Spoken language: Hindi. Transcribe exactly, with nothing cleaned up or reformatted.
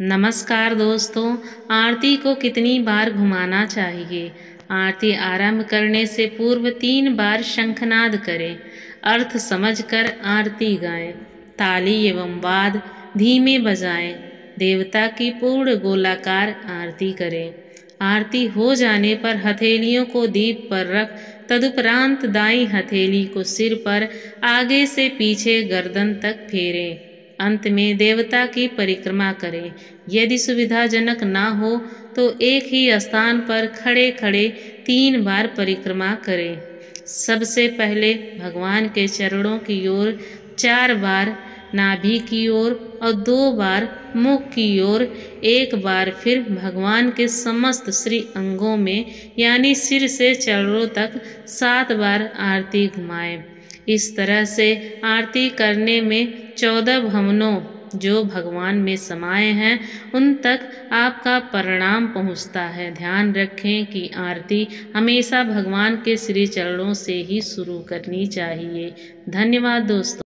नमस्कार दोस्तों, आरती को कितनी बार घुमाना चाहिए? आरती आरंभ करने से पूर्व तीन बार शंखनाद करें। अर्थ समझकर आरती गाएं। ताली एवं वाद धीमे बजाएं। देवता की पूर्ण गोलाकार आरती करें। आरती हो जाने पर हथेलियों को दीप पर रख तदुपरांत दाईं हथेली को सिर पर आगे से पीछे गर्दन तक फेरें। अंत में देवता की परिक्रमा करें। यदि सुविधाजनक ना हो तो एक ही स्थान पर खड़े खड़े तीन बार परिक्रमा करें। सबसे पहले भगवान के चरणों की ओर चार बार, नाभि की ओर और दो बार मुख की ओर, एक बार, फिर भगवान के समस्त श्री अंगों में यानी सिर से चरणों तक सात बार आरती घुमाएं। इस तरह से आरती करने में चौदह भवनों जो भगवान में समाये हैं उन तक आपका परिणाम पहुंचता है। ध्यान रखें कि आरती हमेशा भगवान के श्री चरणों से ही शुरू करनी चाहिए। धन्यवाद दोस्तों।